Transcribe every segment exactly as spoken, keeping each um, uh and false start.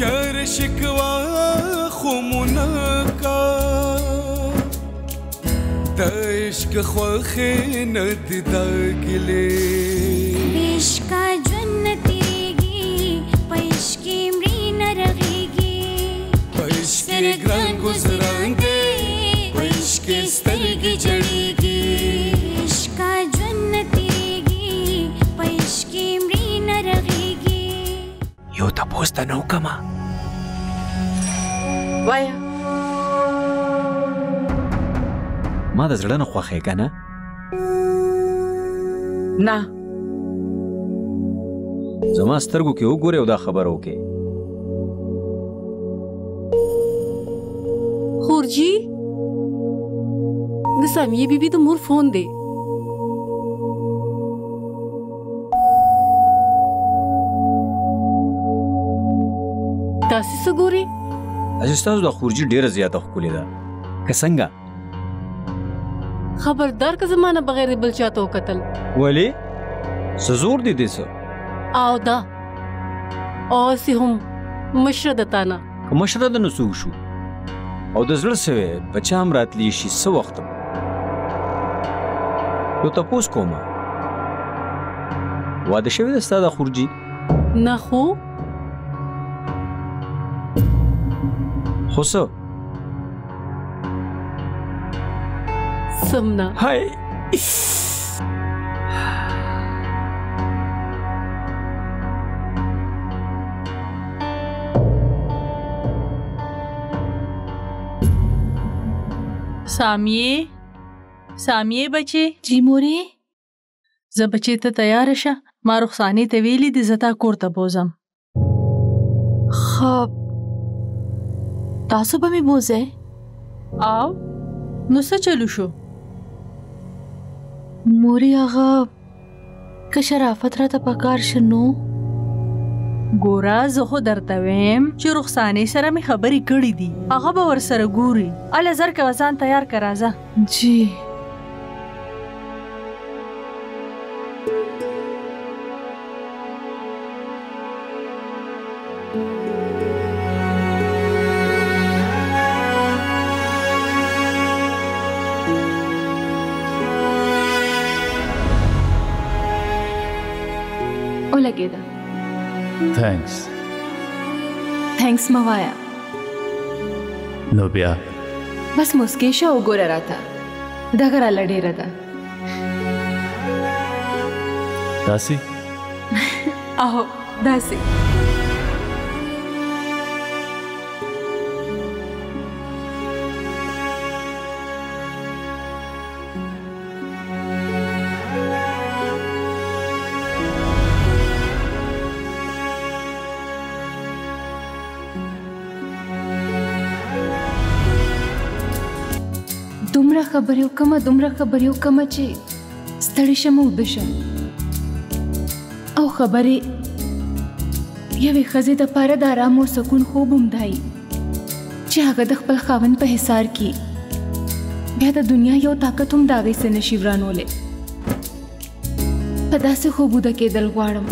شعر شکوا خمونه کا د عشق خوخه ندی داګلی عشق جن تیریږي عشق مری نه رغیږي عشق ګران گزران دی عشق سترګې جړیږي عشق جن تیریږي عشق مری نه رغیږي یو تاسو ته نو کما وایا ما د زړه نه خوښې کنه نه زما سترګو کې وګورې او دا خبر وکې خورجي د سامیې بیبي د مور فون دی تاسې څه ګورې اجي ستاسو دا خورجي ډېره زیاته ښکلې ده که څنګه خبردار که زمانه بغیر بل چاته وکتل ولی څه زور دی دې څه او دا اوسې هم مشره د تا نه که مشره ده نو څوک شو او د زړه څه وی بچه هم راتلی شي څه وخت نو تپوس کوم واده شوی ده ستا د خورجي نه خو خو څه سمنا هاي سامیه سامیه بچه جی مورې زه بچې ته تیار شه ما رخصانې ته ویلي دي زه تا کور ته بوزم خب تاسو به مې بوزئ او نو څه چلو شو موری آغا که شرافت را تا پکار شنو گورا زه خو درته ویم چې رخصانې سره مې خبرې کړې دي هغه به ورسره ګوري اله زر کوه ځان تیار که راځه جی thanks thanks मवाया नोबिया बस मुस्केशा उगोरा राता दगरा लड़े रदा दासी आहो दासी خبریو کما دومره خبریو کما چې ستړي شم او دشم او خبرې یوې ښځې دپاره د آرام او سکون خوب همدای چې هغه د خپل خاوند په حصار کې بیا د دنیا یو طاقت هم د هغې څه نه شي ورانولی په داسې خوبوده کېدل غواړم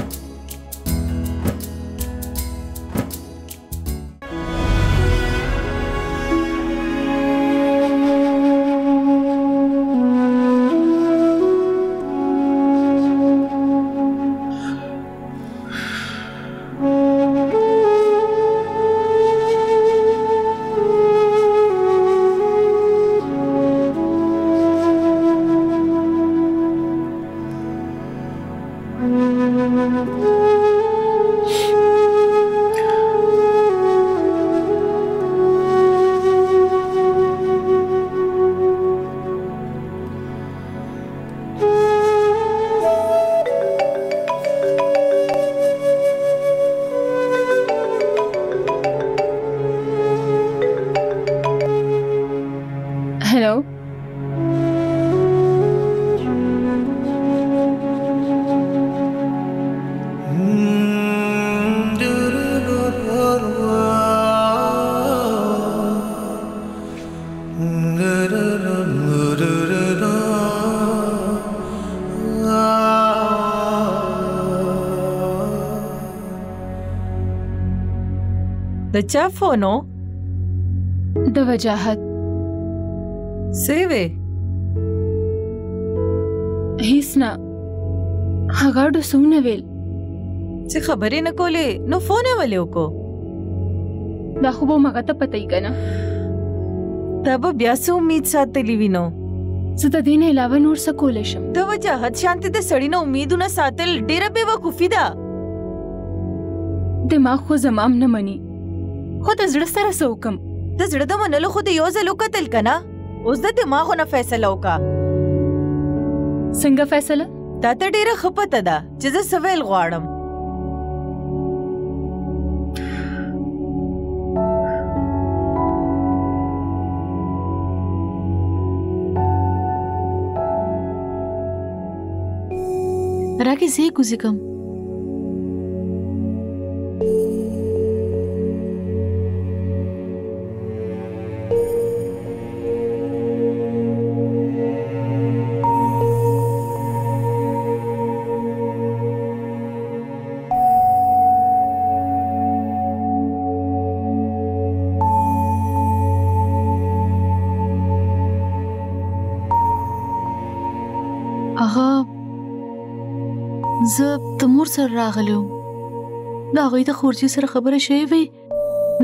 Thank you. تشافونو دوجاهت سيفي هيسنا هغادو سونويل سي خبري نكولي نو فونواليوكو داخوبو مغاتا باتايكانا تابو بياسو ميت ساتلي وينو ستا دين علاوه نور سکولشم دوجاهت شانتي دے سڑی نو امیدونا ساتل ډیره بے وقوفی دا دماغ خو زمام نه مني خو د زړه سره څه وکم د زړه د منلو خو د یو ځل وکتل که نه اوس د دماغو نه فیصله وکړه. څنګه فیصله؟ تا ته ډېره ښه پته ده چې زه څه ویل غواړم. راکې زه یې کوزې کم سر راغلم دا غوی د خورجی سره خبره شوی وی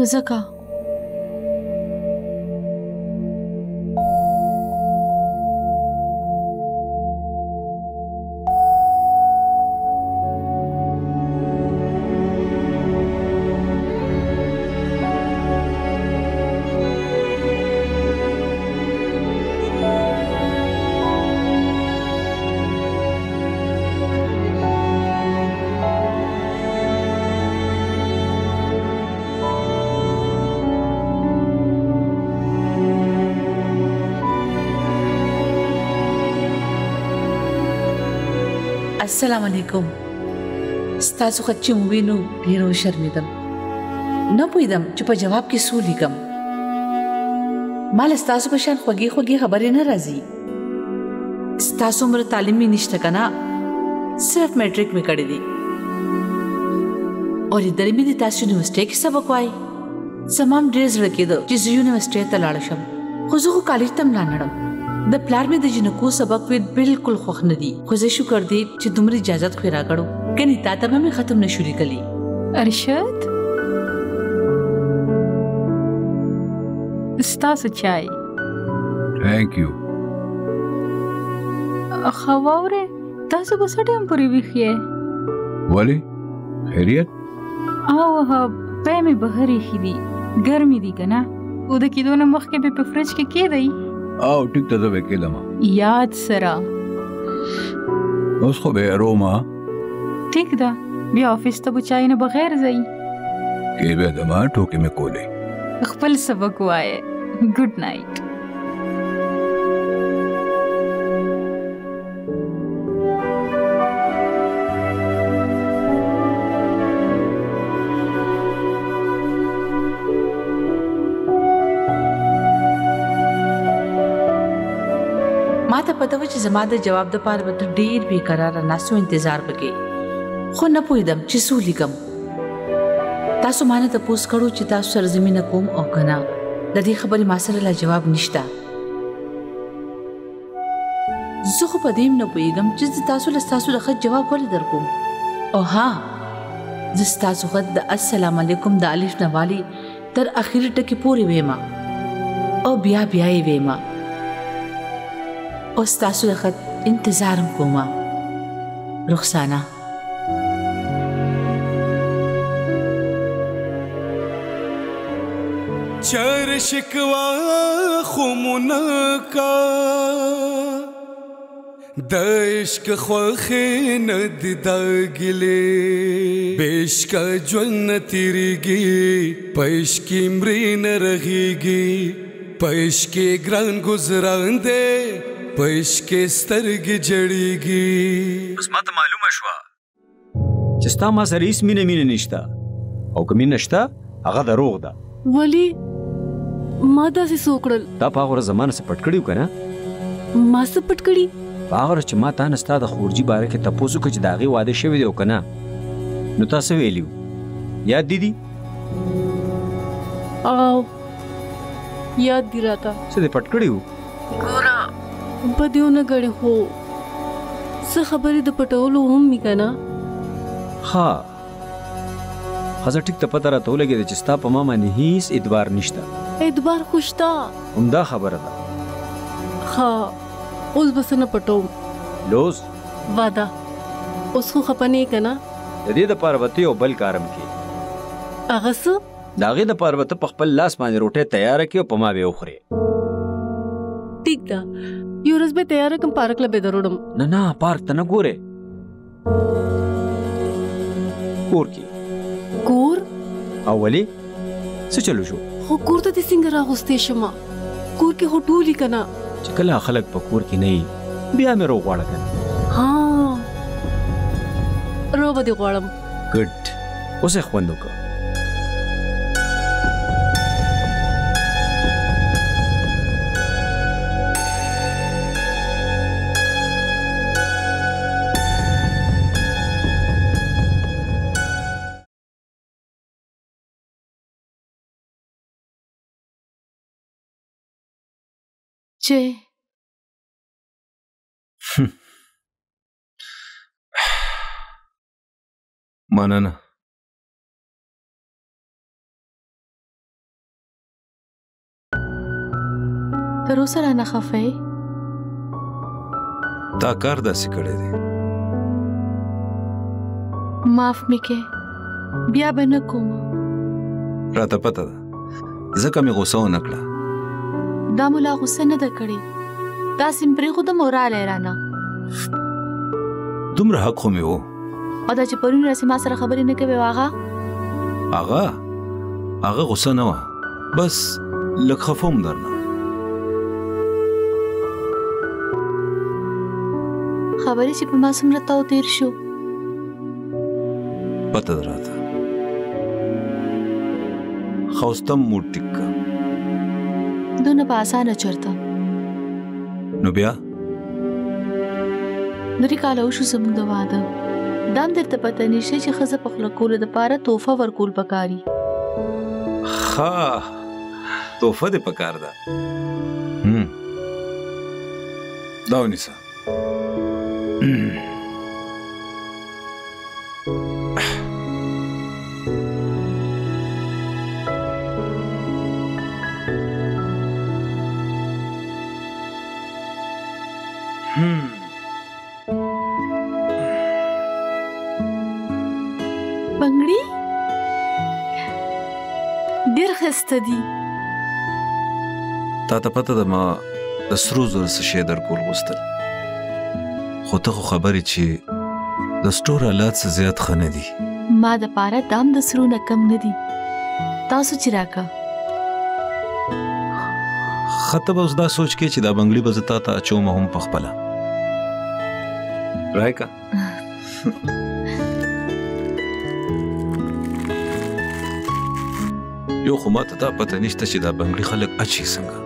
نزکا السلام علیکم. ستاسو خط چې مو وینو ډېره وشرمېدم، نه پوهېدم چې په جواب کې څه ولیکم. ما له ستاسو په شان خوږې خوږې خبرې نه راځي. ستاسو عمر تعلیم مې نشته که نه، صرف میټریک مې کړی دی، اورېدلې مې د تاسو یونیورسټۍ کې سبق وایي. زما هم ډېر زړه کېده چې زه یونیورسټۍ ته لاړه شم، خو زه خو کالج ته هم لا نه ړم. د پلار مې د جنکو سبق ویل بالکل خوښ نه دي، خو زه شکر دی چې دومره اجازت خو یې راکړو، کني تا ته به مې ختم نه شو لیکلی. ارشد ستاسو چای. ټینک یو. ښه واورې تاسو به څه ټایم پورې ویښ یې؟ ولې خیریت؟ او پی مې بهر ایښي دي، ګرمې دي که نه، اوده کېدو نه مخکې به په فریج کې کېږدئ. او ټیک ته زه به کېدم یاد سره. اوس خو بهیرو ما ټیک ده، بیا آفیس ته به چای نه بغیر ځئ. کې به دما ټوکې مې کولې. خپل سبق وایه. ګوډ نایټ. چې زما د جواب د پاره به ته ډېر بې قراره ناستو انتظار وکړې، خو نه پوهېدم چې څه ولیکم. تاسو ما نه تپوس کړو چې تاسو سرزمینه کوم او که نه، د دې خبرې ما سره لا جواب نشته. زه خو په دې هم نه پوهېږم چې زه تاسو له ستاسو د خط جواب ولې در کوم. او ها، زه ستاسو خط د السلام علیکم د الف نه والی تر اخري ټکي پورې ویمه او بیا بیا یې ویمه، او ستاسو د خط انتظارم کومه. رخسانه. چر شکوا خومونه کا د عشق خوښې نه دي دا ګیلې، بېشکه ژوند نه تېرېږي په عشق کې مرې نه رغېږي، په عشق کې ګران ګزران دی پش کې سترګې جړېږي. اوس ماته معلومه شوه چې ستا ما سره هېڅ مینه مینه نشته، او که مینه شته هغه دروغ ده. ولې ما داسې څه وکړل؟ تا په هغه ورځ زما نه څه پټ کړي وو که نه؟ ما څه پټ کړي؟ په هغه ورځ چې ما تا نه ستا د خورجي باره کې تپوس وکړ چې د هغې واده شوی دی او که نه، نو تا څه ویلي وو یاد دي دي؟ आओ याद दिलाता से पटकड़ी हो ګورا بدیو نه غړې هو څه خبرې د پټولو هم میکنه ها حضرت ټیک ته پته راته ولګې چې ستا په ما باندې هیڅ اعتبار نشته اعتبار خوشتا همدا خبره ده ها اوس بس نه پټو لوز وادا اوس خو خپنه کنه د دې د پاروتی او بل کارم کې هغه څه داغه د پاروته په خپل لاس باندې روټه تیار کړو په ما به وخوري ठीक दा यूरस बे तैयार कम पार्क ला बेदरोडम ना ना पार्क तना गोरे कोर की कोर अवली से चलो जो हो कोर तो दिसिंगरा होस्ते शमा कोर के होटूली कना चकला खलक पकोर की नहीं बिया में रो वाड़ा कन हां रो बदे गोळम गुड उसे खवंदो का माना ना तरोसा राना खफे ताकार दासी कड़े दे माफ मिके बिया बना कोमा राता पता था जका में गुस्सा हो नकला دا مولا غوسه نه ده کړې دا سیم پرې خو د مورال رانه دومره حق خو مې و او دا چې پرون راسې ما سره خبرې نه کوي واغه هغه هغه غوسه نه وه بس لږ خفه هم درنه خبرې چې په ما څومره تاو تیر شو پته ده راته خوستم موډ ټیک کړه दोनों पासा न चरता नुबिया नरी कालो شو زم د واده دام درته پته نشي چې خزه په خلک کول د پاره توفه ورکول پکاري ها توفه د پکار ده هم دا ونیسه ستدي تا ته پته ده ما د سرو زر څه شی درکول غوښتل خو ته خو خبرې چې د سټور حالات څه زیات ښه نه دي ما د پاره دام د سرو نه کم نه دي تاسو چې راکه خطه به اوس دا سوچ کې چې دا بنګلي به زه تا ته اچوم هم پخپله رایکه یو خو ماته دا پته نشته چې دا بنګلي خلک اچي څنګه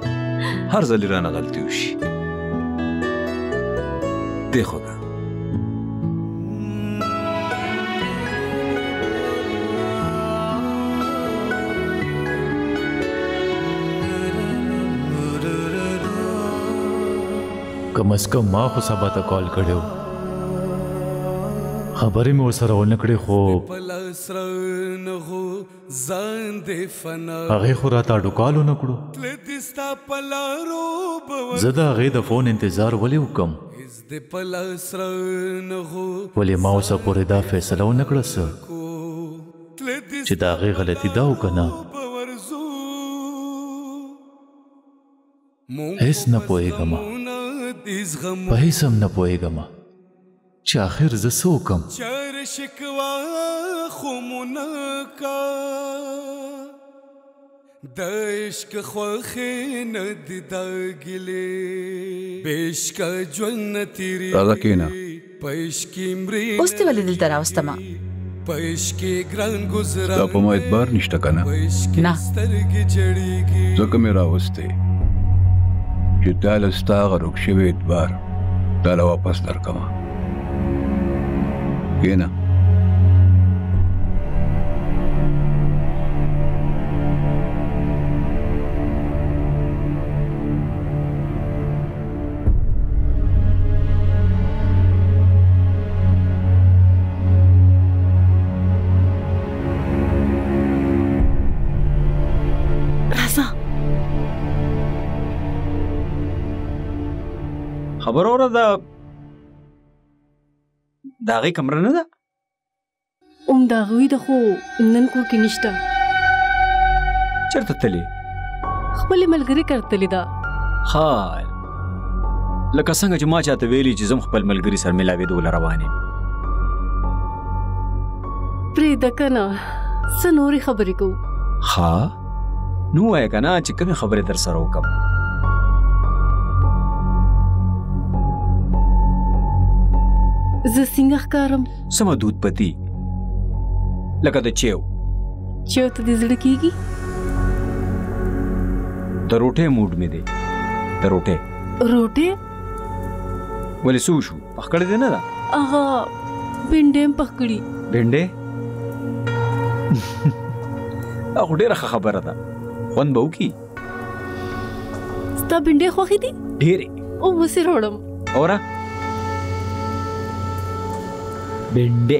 هر ځل رانه غلطي وشي دی خوږه کم از کم ما خو سبا ته کال کړی و خبرې مې ورسره ونه کړې خو هغې خو راته اډوکال ونه کړو زه د هغې د فون انتظار ولې وکم ولې ما اوسه پورې دا فیصله ونه کړه څه چې د هغې غلطي ده او که نه هېڅ نه پوهېږم په هېڅ هم نه پوهېږم چې آخر زه څه وکم راځه کښېنه اوس دې ولې دلته راوستمه دا په ما اعتبار نشته که نه نه ځکه مې راوستې چې تا له ستا هغه روک شوی اعتبار تا له واپس درکومه کېنه خبر اوره دا داغه کمره نه ده اوم داغوی د خو نن کور کې نشته. چرته تللی؟ خپل ملګری کړه تللی دا خال لکه څنګه چې ما چاته ویلی چې زم خپل ملګری سره ملاوېدو ل روانې پرې د کنه څه نورې خبرې کوو. ها نو وایه که نه چې کومې خبرې در سره وکړم. زه څنګه ښکارم؟ سمه دود پتی لکه د چیو چیو ته دې زړه کېږي؟ د روټۍ موډ مې دی د روټۍ روټۍ ولې څه وشو؟ پخکړې دې نه ده؟ هغه بېنډۍ مې پخکړي. بېنډۍ؟ دا خو ډېره ښه خبره ده خوند به وکړي. ستا بېنډۍ خوښې دي؟ ډېرې. اوس یې راوړم. اوره بندے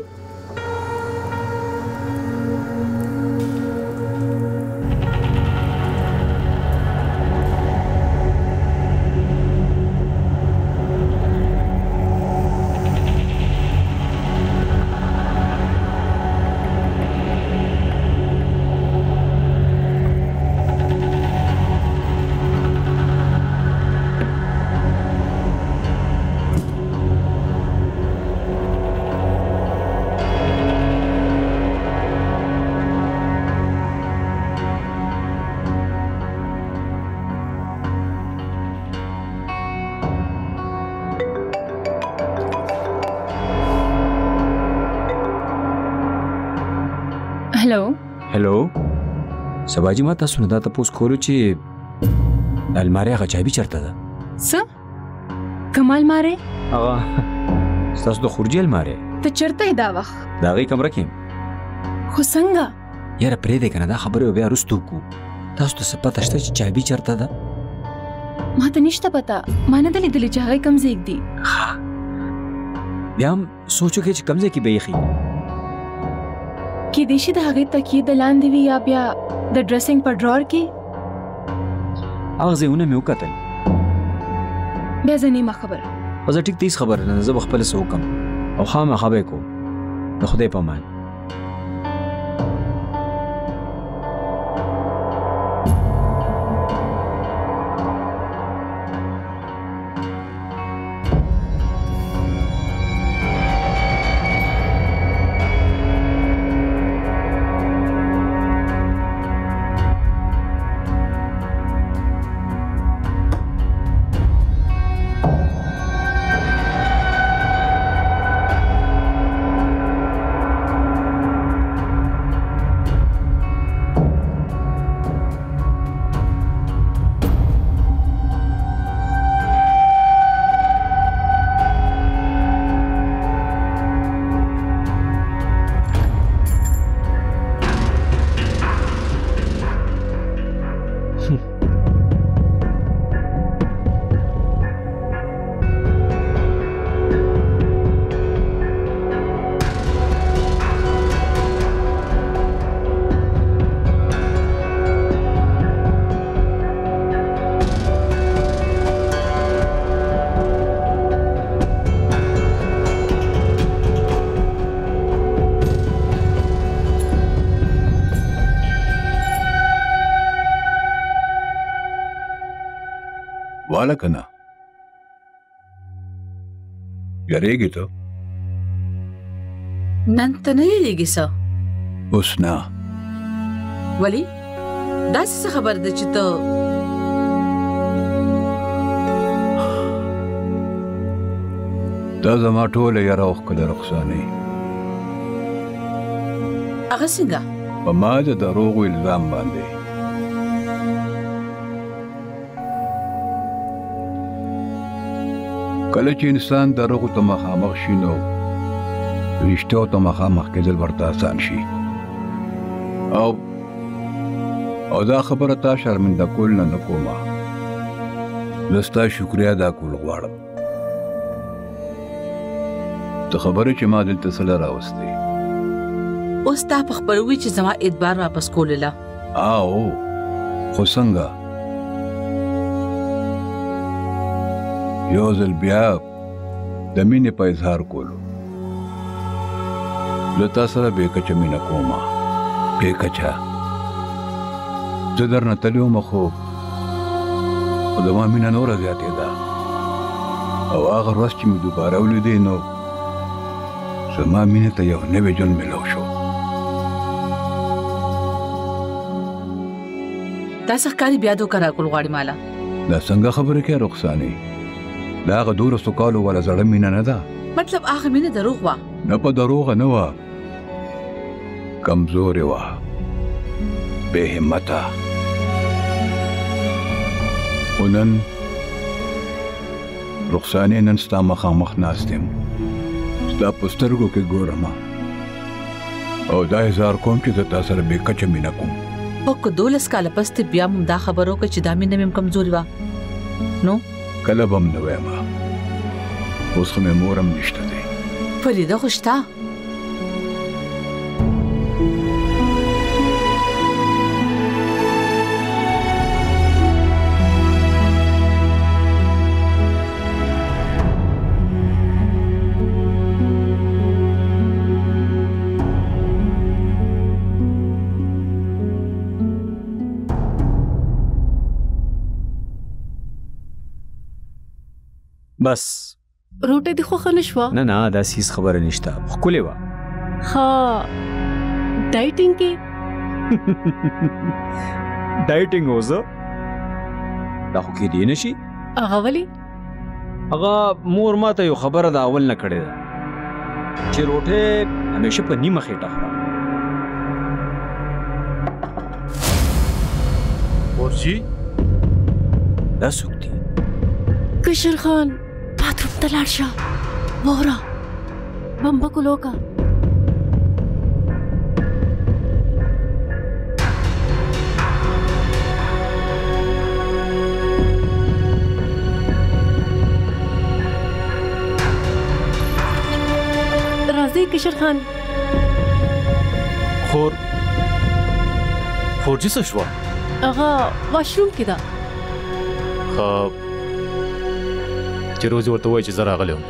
سباجی ما تاسو نه دا تپوس کولو چې د المارۍ هغه چابي چرته ده؟ څه کومه المارۍ؟ هغه ستاسو د خورجي المارۍ. ته چرته یې دا وخت؟ د هغې کمره کې یم. خو څنګه؟ یاره پرېږدی که نه دا خبرې به بیا وروسته وکړو. تاسو ته څه پته شته چې چابي چرته ده؟ ما ته نشته پته، ما نه ده لیدلې چې هغې کوم ځای ږدي. ښه بیا هم سوچ وکړې چې کوم ځای کې به یې ښي. کیدای شي د هغې تکیې د لاندې وي یا بیا د ډریسنګ په ډرور کې. هغه ځایونه مې وکتل. بیا زه نیمه خبر خو زه ټیک تیز خبره نه زه به خپله څه وکړم او خامخا به یې کوم. د خدای په امان. वाला कना डरेगी तो नन तो नहीं लेगी सा उसना वली दास से खबर दे चितो ता जमाटो ले यार औख कदर रखसानी अगसिंगा बमा ज दरोग इल्जाम बांधे کله چې انسان دروغو ته مخامخ شي نو رښتیاو ته مخامخ کېدل ورته اسان شي. او او دا خبره تا شرمنده کول نه نه کومه. زه ستا شکریه ادا کول غواړم. ته خبرې چې ما دلته څه له راوستې. اوس تا په خبر وي چې زما اعتبار واپس کولله. او خو څنګه؟ يوزل بياب دميني پايزهار كولو لتاسر بيكچا مينة كوما بيكچا زدر نتليو مخوب ودما مينة نورا زياده دا او آغر وست چمي دوباره ولده نو زما مينة تا يو نوي جن ملو شو. تاسخ کاری بیا دو کرا کول غواړي مالا دا څنګه خبره کې رخصانی دا غ دور سکالو ولا زړه مینه نه ده مطلب اخر مینه دروغ وا نه په دروغ نه وا کمزور وا بے همتا ونن رخصانی نن ستا مخ مخ ناستم ستا پسترګو کې ګورم او دا هزار کوم چې د تاسو سره به کچ مینه کوم او دولس کاله پس ته بیا مم دا خبرو کې چې دا مینه مم کمزوري وا نو کله به مم نه وایم اوس خو مې مورم نشته دی فریده خو شته بس روټه دی خو خنشوا نه نه دا سیس خبره نشته خولې وا ها ډایټینګ کې ډایټینګ وزه دا خو کې دی نشي هغه ولی هغه مور ماته یو خبره دا اول نه کړې ده چې روټه همیشه په نیمه خېټه خورا ورشي دا څوک دی کشر خان باتروم ته لاړ شه وره بمبکو لوکا راځي کشر خان خور خورجي څه شوه هغه واشروم کې ده خب چې روزي ورته وایي چې زه راغلی وم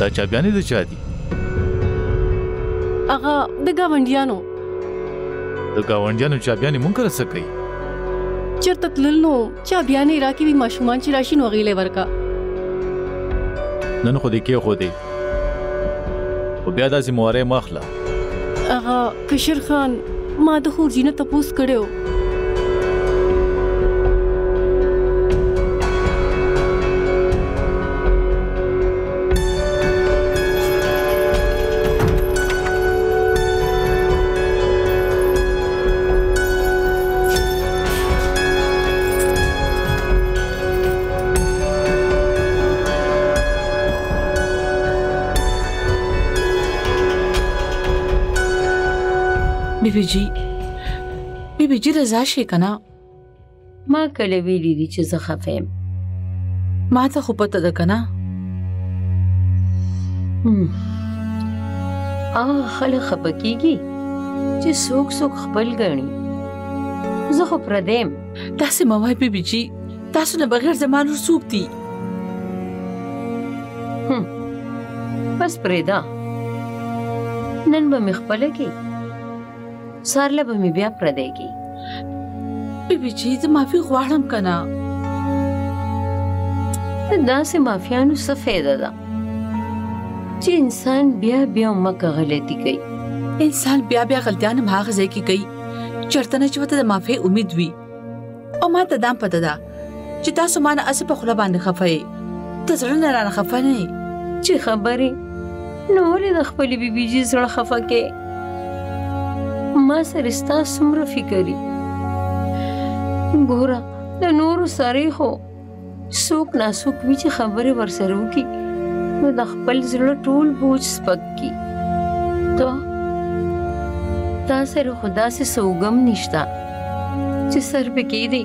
دا چابیانې د چا دي هغه د ګاونډیانو د ګاونډیانو چابیانې مونږ کره څه کوي چېرته تلل نو چابیانې راکوي ماشومان چې راشي نو هغې ورکا نن خو دې کېښودې خو بیا داسې موارۍ مه اخله هغه کشر خان ما د خورجي نه تپوس کړی بیبی جی بیبی جی رضا شي کنه ما کله ویلی دي چې زه خفه یم ما ته خو پته ده کنه هغه خلک خفه کیږي چې څوک څوک خپل ګڼي زه خو پردی یم داسې مه وایه بیبي جي تاسو نه بغیر زما نور څوک دي بس پرېږده نن به مې خپله کې سارله به مې بیا پردی کې بیبي جي زه معافي غواړم که نه د داسې معافیانو څه فایده ده چې انسان بیا بیا مکه غلطي کوي انسان بیا بیا غلطیان هم هغه ځای کې کوي چېرته نه چې ورته د معافۍ امید وي او ما ته دا هم پته ده چې تاسو ما نه هسې په خوله باندې خفه یې ته زړه نه رانه خفه نه یې چې خبرې نو ولې د خپلې بیبي جي زړه خفه کې ما سره ستا څومره فکري ګوره د نورو سره خو څوک نه څوک وي چې خبرې ورسره وکړي نو د خپل زړه ټول بوج سپک کړي ته تا سره خو داسې سوګم نشته چې سر پې کېږدي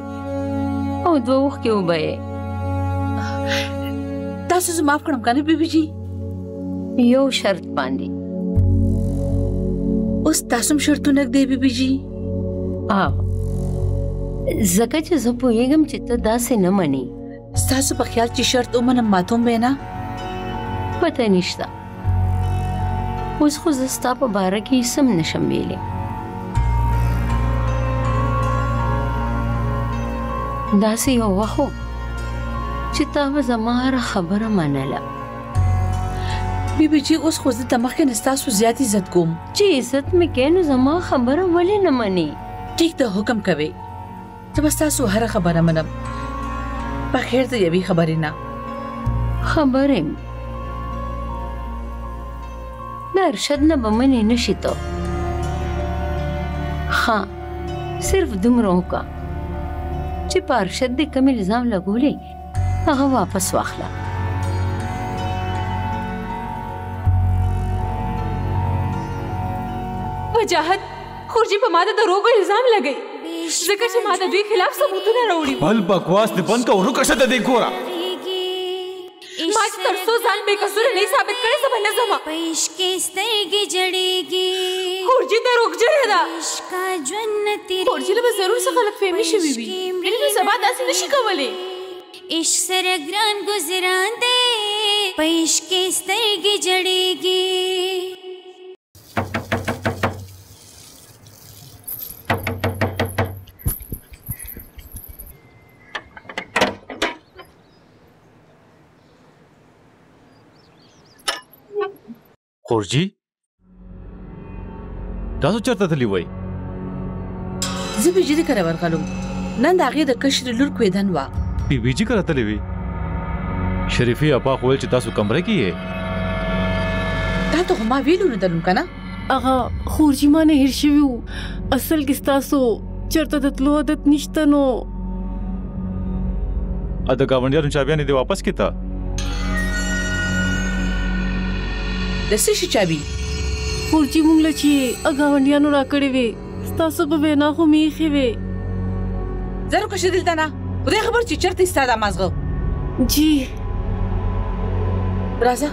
او دوه اوښکې اوبه یې تاسو زه معاف کړم که نه بیبي جي یو شرط باندې اوس تاسو هم شرطونه ږدئ بیبي جي ځکه چې زه پوهېږم چې ته داسې نه منې ستاسو په خیال چې شرط اومنم ماتوم به نه؟ پته نشته. اوس خو زه ستا په باره کې سم نشم ویلی. داسې یو وخت و چې تا به زما هره خبره منله. بیبي جي اوس خو زه ته مخکې نه ستاسو زیات عزت کوم. چې عزت مې کوې نو زما خبره ولې نه منې؟ ټیک ده، حکم کوې. زه به ستاسو هره خبره منم. بخیر د یوې خبرې نه. خبرې دا ارشد نه به منې نه شي ته. ها صرف دومره وکړه چې په ارشد دې کمې الزام لګولې هغه واپس واخله. وجاهد خورجي په ما د دروغو الزام لګوي. ځکه چې ما د دوی خلاف ثبوتونه راوړي. بل بکواس دې بند کړه او نو کښته دې ګوره. ما چې تر څو ځان بې قصوره نه ثابت کړې زه به نه ځمه. په عشق کې سترګې جړېږي. خورجي دروغجنه ده. خورجي له به ضرور څه غلطفهمي شوې وي. ولې نو سبا داسې نشي کولی. عشق سره ګران ګزران دی. په عشق کې سترګې جړېږي. خورجي تاسو چرته تللی وای؟ زه بیبي جي کره ورغلم. نن د هغې د کشر لور کویدن وه. بیبي جي کره تللی وي؟ شریفي اپا خو ویل چې تاسو کمره کې یې. تا ته خو ما ویلو نه درلوم که نه؟ هغه خورجي ما نه هېر شوي و. اصل کې ستاسو چرته د تلو عادت نشته نو. ا د ګاونډیانو چابیانې دې واپس کېته؟ د څه شي چابي؟ خورجي موږ له چې ګاونډیانو راکړې وې ستاسو په وینا خو مې ایښې وې. زه روکشه دلته نه، په دې خبر چې چېرته ستا دا مازغه. جي راځه.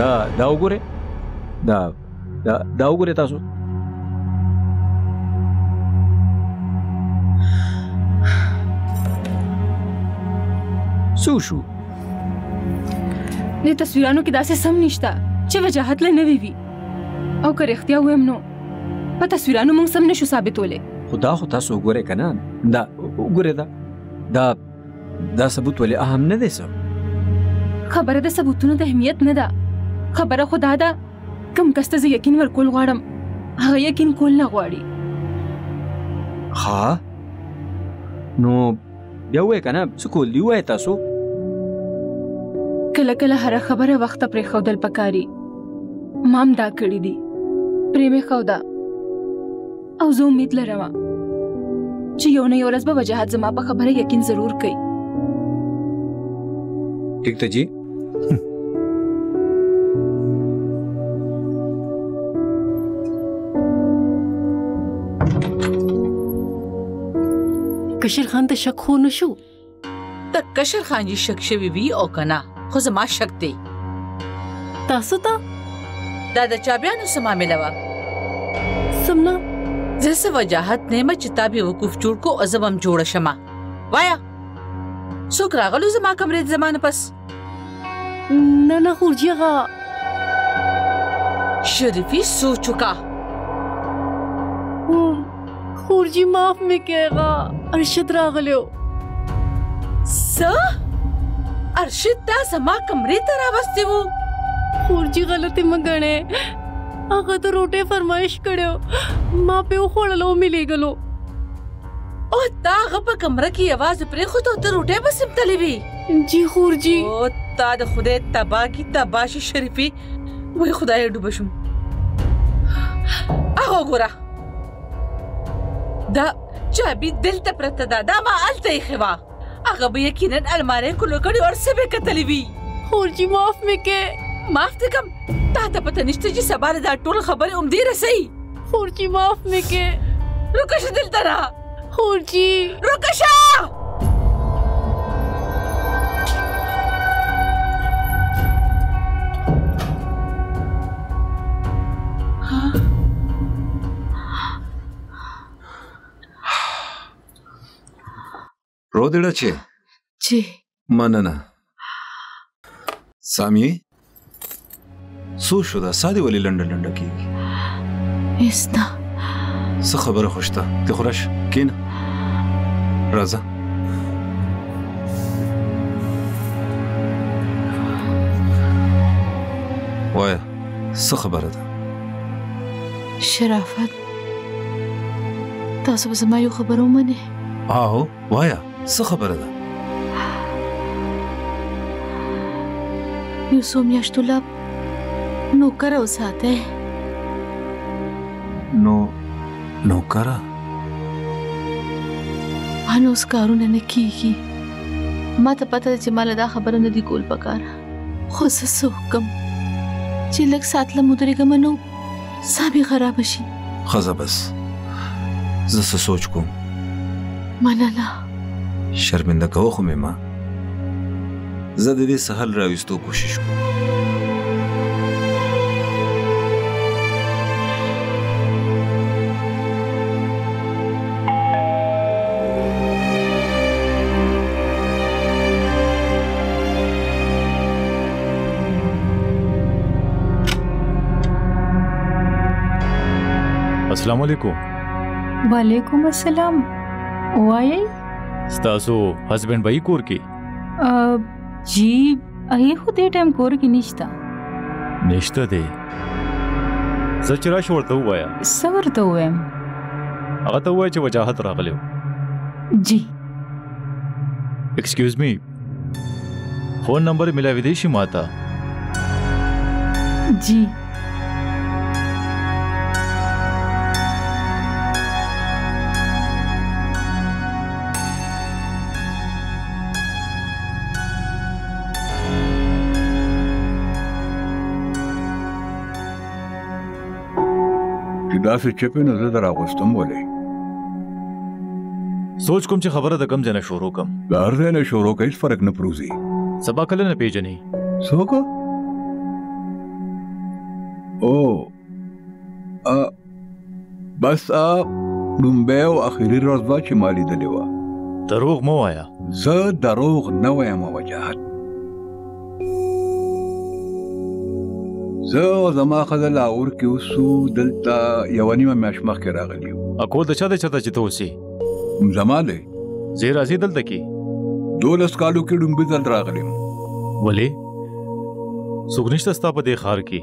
دا دا وګورې، دا دا وګورې تاسو. سو شو د تصویرانو کې داسې سم نشته چې وجاهت له نوي وي او که رښتیا ویم نو په تصویرانو موږ سم نشو ثابتولی. خو دا خو تاسو وګورئ که نه، دا وګورئ دا دا دا ثبوت ولې اهم نه دی؟ څه خبره د ثبوتونو د اهمیت نه ده، خبره خو دا ده کوم کس ته زه یقین ورکول غواړم هغه یقین کول نه غواړي. ها نو بیا وایه که نه، څه کولی وایه تاسو؟ کله کله هره خبره وخته پرېښودل پکاري. ما هم دا کړي دي، پرې مې ښوده او زه امید لرمه چې یو نه یو ورځ به وجاهت زما په خبره یقین ضرور کوي. ټیک ده جي. کشر خان ته شک خو نه شو؟ د کشر خان یې شک شوي وي او که نه؟ خو زما شک دی. تاسو ته؟ دا د چابیانو څه معامله وه؟ سم نه؟ زه څه وجاهت نه یم چې تا بې وقوف جوړ کړو او زه به هم جوړه شمه. وایه څوک راغلو زما کمرې د زما نه پس؟ نه نه خورجي هغه شریفي سوچ وکړه. خورجي معاف مې کړه، هغه ارشد راغلی و. څه؟ ارشد دا زما کمرې ته راوستی و؟ خورجي غلطې مه ګڼې، هغه د روټۍ فرمایش کړی ما پې وخوړلو او مې لېږلو. او تا هغه په کمره کې یوازې پرېښود او ته روټۍ پسې هم تلې وې؟ جي خورجي. او تا د خدای تبا کې تبا شي شریفي. وایي خدایه ډوبه شوم. هغه وګوره دا چابي دلته پرته ده، دا ما هلته ایښې وه. هغه به یقینا المارۍ کلو کړې او څه به یې کتلې وي. خورجي معاف مې کې. معاف دې کړم؟ تا ته پته نشته چې سبا له دا ټول خبرې عمدې رسوي. خورجي معاف مې کې. روکشه دلته را. خورجي روکشه. रोदेड़े जी मनना सामी सोशुदा सादी वाली लंडा लंडा की इसना सखबर खुशता ते खुरश किन राजा वाया सखबर था शराफत तासब जमायु खबरों मने आओ वाया सखबर था यूसुम यश्तुला नौकरा उसाते नो नौकरा भानु उस कारों ने ने की की माता पता जमाल दा खबरों ने दी गोल पकारा खुश सोकम चिलक सातला मुदरे का मनो साबी खराब शी खजा बस जस सोच को मनला शर्मिंदा कहो खुमे माँ ज़दे सहल राविस्तो कोशिश को अस्सलाम वालेकुम। वालेकुम अस्सलाम। वाई? स्तासो हस्बैंड भाई कोर की? आ, जी अही खुदे टाइम कोर की निश्ता। निश्ता दे। सचरा शोरता हुआ या? सवरता हुआ हम। आता हुआ है जो वजाहत रागले हो। जी। Excuse me। फोन नंबर मिला विदेशी माता। जी। داسې چپې نه زه در اغوستم ولې سوچ کوم چې خبره د کم ځای نه شروع کم د هر ځای نه شروع که هېڅ فرق نه پروزي سبا کله نه پېژنې څوک او بس لومبی او اخري ورځ وه چې ما لیدلې وه دروغ مه وایه زه دروغ نه وایم او وجاهت زه زما خزه لاهور کې اوسو دلته یوه نیمه میاشت مخکې راغلی وو اکول د چا دی چېرته چې ته اوسې زما دی زه راځې دلته کې دولس کالو کې ډومبي دلته راغلی یم ولې څوک نشته ستا په دې ښار کې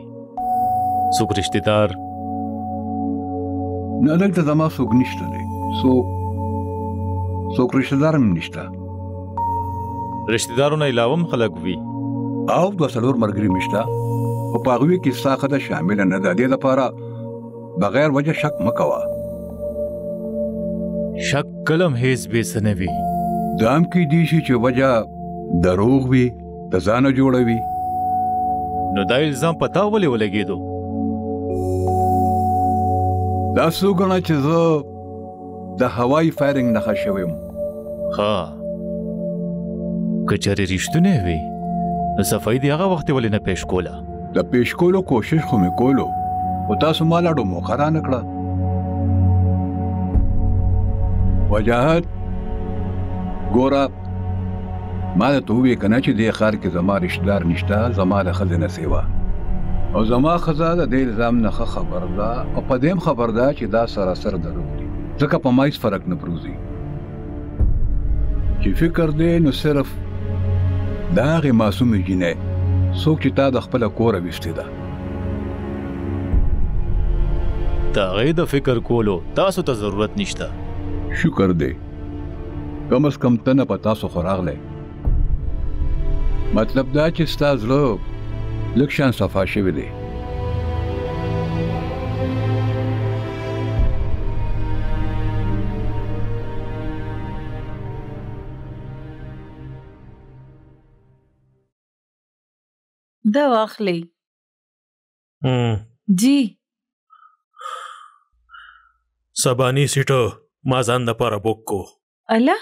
څوک رشتهدار نه دلته زما څوک نشته دی څوک څوک رشتهدار هم نشته رشتهدارو نه علاوه هم خلک وي او دوه څلور ملګري مشته او پاغوی کې ستا خده شامله نه ده دې دپاره بغیر وجه شک مه کوه شک کله هم هېڅ بې څه نه وي دا هم کیدی شي چې وجه دروغ وي د ځانه جوړوي نو دا الزام په تا ولې ولګېدو دا څو ګڼه چې زه د هوایي فایرنګ نښه شوی یم ښه که چېرې رښتونی وي نو صفایي دې هغه وخت یې ولې نه پیش کوله د پیش کولو کوشش خو مې کولو خو تاسو ما لاړو موقع رانه کړه وجاهت ګوره ما درته وویې که نه چې دې ښار کې زما رشتهدار نشته زما د ښځې نه سیوه او زما ښځه د دې الزام نه ښه خبر ده او په دې هم خبر ده چې دا سراسر دروغ دي ځکه په ما هېڅ فرق نه پروزي چې فکر دی نو صرف د هغې معصومې جینۍ څوک چې تا د خپله کوره ویستې ده د هغې د فکر کولو تاسو ته ضرورت نشته شکر دی کم از کم ته نه په تاسو خو راغلی مطلب دا چې ستا زړه لږ شان صفا شوی دی دا واخلی جی سبانی سیټو ما ځان دپاره بوک کو الله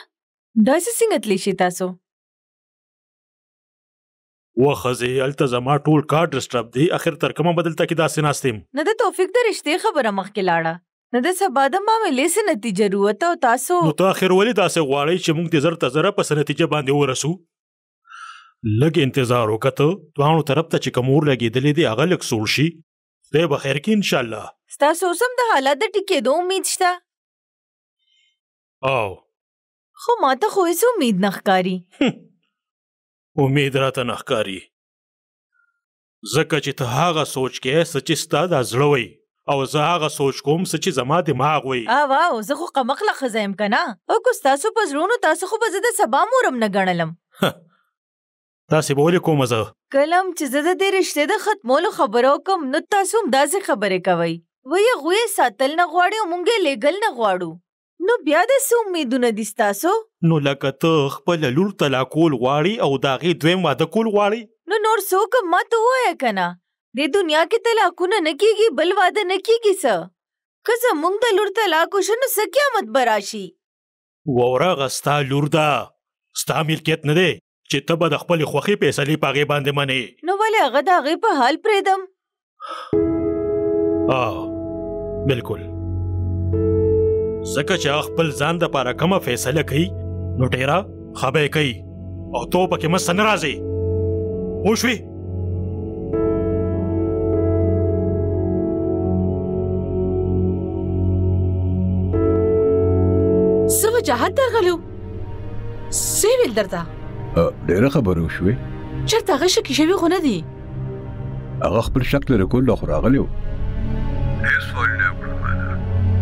داسې څنګه تلی شي تاسو وښځې هلته زما ټول کار ډسټرب دی اخر تر کومه به دلته کې داسې ناست یم نه د توفیق د رشتې خبره مخکې لاړه نه د سبا د معاملې څه نتیجه روته او تاسو نو ته آخر ولې داسې غواړئ چې موږ تیزر تزره په څه نتیجه باندې ورسو؟ لږ انتظار وکړه ته دوانو طرف ته چې کوم اور لګېدلی دی هغه لږ سوړ شي دی به خیر کې انشاءالله. ستاسو اوس هم د حالات د ټیکېدو امید شته؟ او خو ما ته خو هېڅ امید نه ښکاري. امید راته نه ښکاري ځکه چې ته هغه سوچ کې سچې ستا دا زړه وی او زه هغه سوچ کوم څه چې زما دماغ وی. واو زه خو قمقله ښځه یم که نه؟ او که ستاسو په زړونو تاسو خو به زه د سبا مورم نه ګڼلم. داسې به ولې کومه زه؟ کله هم چې زه د دې رشتې د ختمولو خبره وکړم نو تاسو هم داسې خبرې کوئ، وایي هغوی یې ساتل نه غواړي او موږ یې لیږل نه غواړو، نو بیا د څه امیدونه دي ستاسو؟ نو لکه ته خپله لور طلاق کول غواړي او د هغې دویم واده کول غواړي. نو نور څوک هم ما ته ووایه که نه؟ د دنیا کې طلاقونه نه کېږي بل واده نه کېږي څه؟ که زموږ د لور طلاق وشي نو څه قیامت به راشي؟ واوره هغه ستا لور ده، ستا ملکیت نه دی چې ته به د خپلې خوښې فیصلې په هغې باندې منې. نو ولې هغه د هغې په حال پرېږدم؟ آه بلکل، ځکه چې هغه خپل ځان دپاره کومه فیصله کوي نو ډېره ښه به یې کوي او ته پکې مست نه راځې، پوه شوې؟ جهاد درغلو څه ویل درته؟ ډېره خبرې وشوې. چېرته هغه شکي شوي خو نه دي؟ هغه خپل شک لرې کول دا خو راغلی و، هېڅ فول نه یې کړل. مانه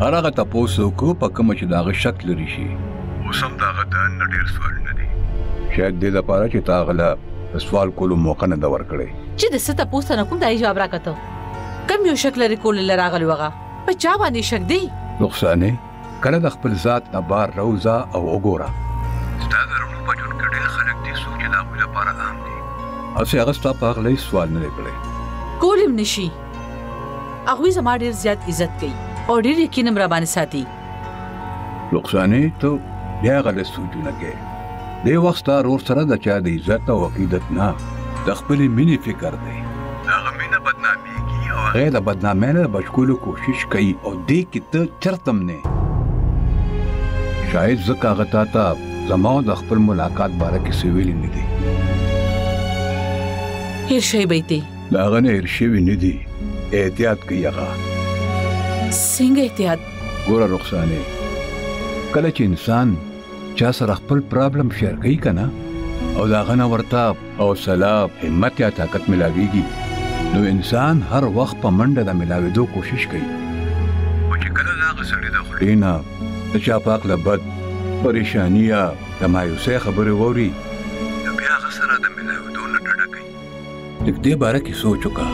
هر هغه تپوس وکړو په کومه چې د هغه شک لرې شي. اوس هم د هغه دن نه ډېر سوالونه دي، شاید دې لپاره چې تا هغه له سوال کولو موقع نه ده ورکړی. چې د څه تپوس ته نه کوم دا یې جواب راکته. کم یو شک لرې کولو له راغلی و هغه په چا باندې شک دی؟ رخسانې کله د خپل ذات نه بار روزه او وګوره، ستا د رڼو په جون کې ډېر خلک دي څوک چې د هغوی لپاره عام دي. هسې هغه ستا په هغه هېڅ سوال نه دی کړی، کول یې هم نه شي. هغوی زما ډېر زیات عزت کوي او ډېر یقین هم راباندې ساتي. رخسانې ته بیا هغه لس سوچونه کوې. دې وخت ستا ورور سره د چا د عزت او عقیدت نه د خپلې مینې فکر دی. هغه مینه بدنامېږي او هغې د بدنامۍ نه د بچکولو کوشش کوي او دې کې ته چرته هم نه. شاید ځکه هغه تا ته زما د خپل ملاقات باره کې څه ویلي نه دي. هېر شوی به یې دی؟ د هغه نه هېر شوي نه دي، احتیاط کوي هغه. څنګه احتیاط؟ ګوره رخسانې، کله چې انسان چا سره خپل پرابلم شیر کوي که نه او د هغه نه ورته حوصله همت یا طاقت میلاویږي نو انسان هر وخت په منډه د میلاوېدو کوشش کوي، خو چې کله د هغه سړي د خولې نه د چا په هکله بد پریشاني یا د مایوسۍ خبرې واوري نو بیا هغه سره د میلاوېدو نه ډډه کوي. لږ دې باره کې سوچ وکړه.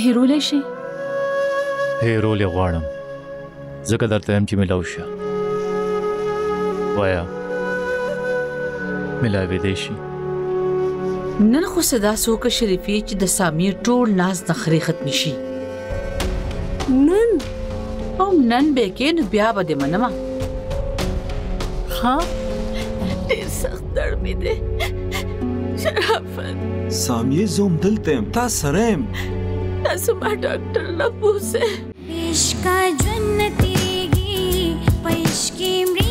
هیرولی شي؟ هیرولی غواړم ځکه درته یم چې میلاو شه. وایه میلاوېدی شي؟ نن خو څه داسې وکړه شریفې چې د سامیر ټول ناز نخرې ختمې شي. نن او نن به کې نو بیا به دې منمه. ښه ډېر سخت درد مې دی شرافت. سامیې زه همدلته یم، تا سره یم. تاسو ما ډاکټر نه پوسه. عشق کا جنت تیریږي په عشق کې